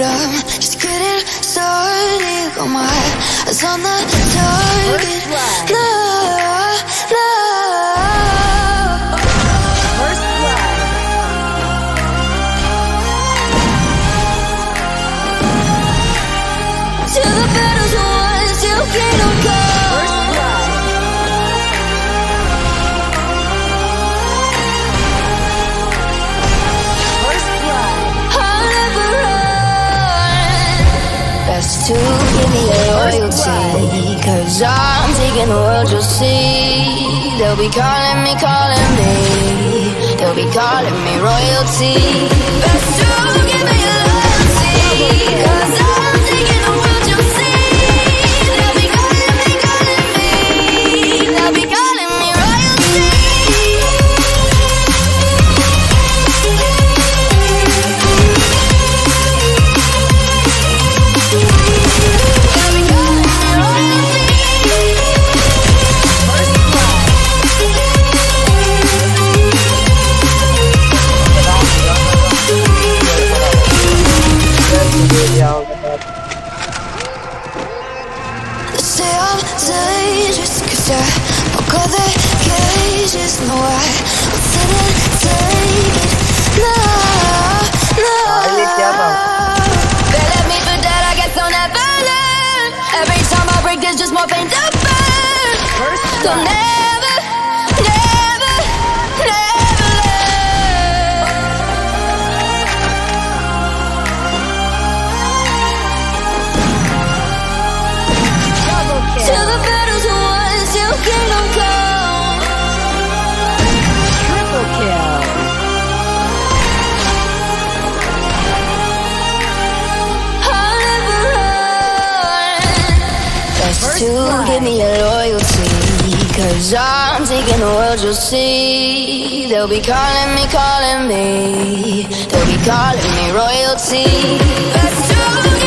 it up, just gritting so early. Got my eyes on the target. No. To give me your loyalty, 'cause I'm taking the world, you'll see. They'll be calling me, they'll be calling me royalty. Best to give me your loyalty, 'cause I'm taking the world, you'll see. They'll be calling me, they'll be calling me royalty. Give me your loyalty, 'cause I'm taking the world, you'll see. They'll be calling me, they'll be calling me royalty.